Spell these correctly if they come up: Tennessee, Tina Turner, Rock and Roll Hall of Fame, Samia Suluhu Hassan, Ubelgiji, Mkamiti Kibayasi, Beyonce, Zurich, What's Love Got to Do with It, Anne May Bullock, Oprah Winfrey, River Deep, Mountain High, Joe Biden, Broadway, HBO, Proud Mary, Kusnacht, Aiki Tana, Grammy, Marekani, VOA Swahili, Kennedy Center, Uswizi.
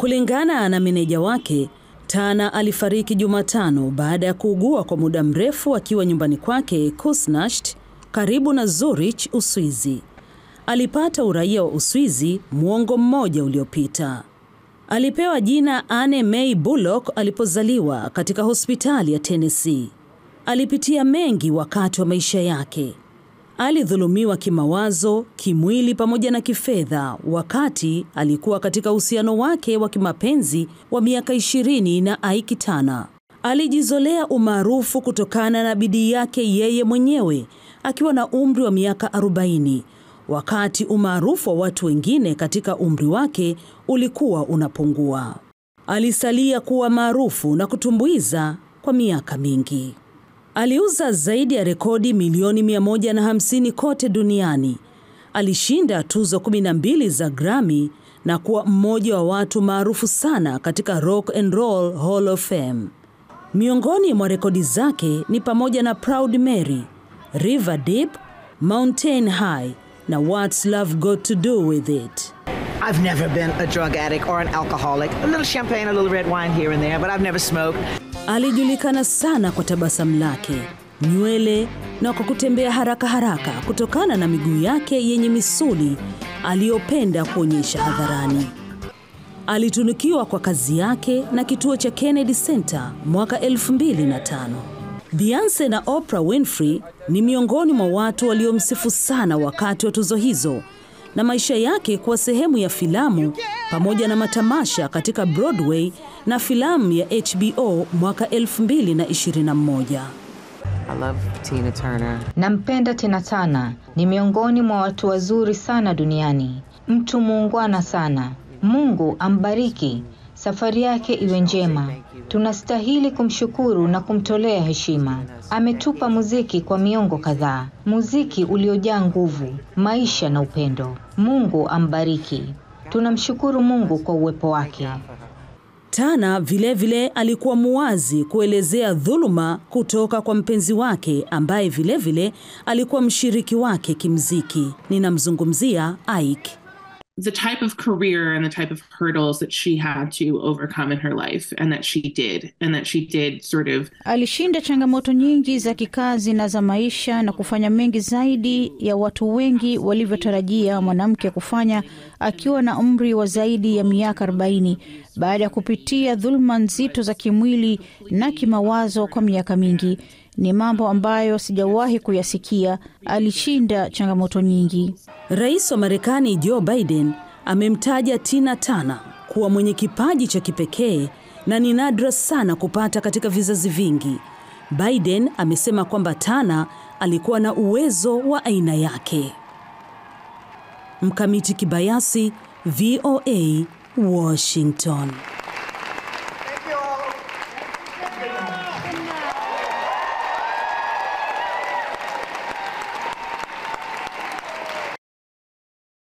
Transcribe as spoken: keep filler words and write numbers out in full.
Kulingana na meneja wake, Tana alifariki Jumatano baada ya kuugua kwa muda mrefu akiwa nyumbani kwake Kusnacht, karibu na Zurich, Uswizi. Alipata uraia wa Uswizi muongo mmoja uliopita. Alipewa jina Anne May Bullock alipozaliwa katika hospitali ya Tennessee. Alipitia mengi wakati wa maisha yake. Alidhulumiwa kimawazo, kimwili pamoja na kifedha wakati alikuwa katika uhusiano wake wa kimapenzi wa miaka ishirini na Aiki Tana. Alijizolea umaarufu kutokana na bidii yake yeye mwenyewe akiwa na umri wa miaka arobaini, wakati umaarufu wa watu wengine katika umri wake ulikuwa unapungua. Alisalia kuwa maarufu na kutumbuiza kwa miaka mingi. Aliuza zaidi ya rekodi milioni mia moja na hamsini kote duniani. Alishinda tuzo kumi na mbili za Grammy na kuwa mmoja wa watu maarufu sana katika Rock and Roll Hall of Fame. Miongoni mwa rekodi zake ni pamoja na Proud Mary, River Deep, Mountain High na What's Love Got to Do with It. I've never been a drug addict or an alcoholic. A little champagne, a little red wine here and there, but I've never smoked. Alijulikana sana kwa tabasamu lake, nywele na kwa kutembea haraka haraka kutokana na miguu yake yenye misuli aliyopenda kuonyesha hadharani. Alitunukiwa kwa kazi yake na kituo cha Kennedy Center mwaka elfu mbili na tano. Beyonce na Oprah Winfrey ni miongoni mwa watu waliomsifu sana wakati wa tuzo hizo, na maisha yake kuwa sehemu ya filamu pamoja na matamasha katika Broadway na filamu ya H B O mwaka elfu mbili na ishirini na moja. I love Tina Turner. Nampenda Tina Turner. Ni miongoni mwa watu wazuri sana duniani. Mtu muungwana sana. Mungu ambariki. Safari yake iwe njema. Tunastahili kumshukuru na kumtolea heshima. Ametupa muziki kwa miongo kadhaa. Muziki uliojaa nguvu, maisha na upendo. Mungu ambariki. Tunamshukuru Mungu kwa uwepo wake. Tana vile vile alikuwa muwazi kuelezea dhuluma kutoka kwa mpenzi wake ambaye vile vile alikuwa mshiriki wake kimziki. Ninamzungumzia Ike. The type of career and the type of hurdles that she had to overcome in her life, and that she did, and that she did sort of... Alishinda changamoto nyingi za kikazi na za maisha na kufanya mengi zaidi ya watu wengi walivyotarajia mwanamke kufanya akiwa na umri wa zaidi ya miaka arobaini, baada ya kupitia dhuluma nzito za kimwili na kimawazo kwa miaka mingi. Ni mambo ambayo sijawahi kuyasikia. Alishinda changamoto nyingi. Rais wa Marekani Joe Biden amemtaja Tina Turner kuwa mwenye kipaji cha kipekee na ni nadra sana kupata katika vizazi vingi. Biden amesema kwamba Turner alikuwa na uwezo wa aina yake. Mkamiti Kibayasi, V O A, Washington.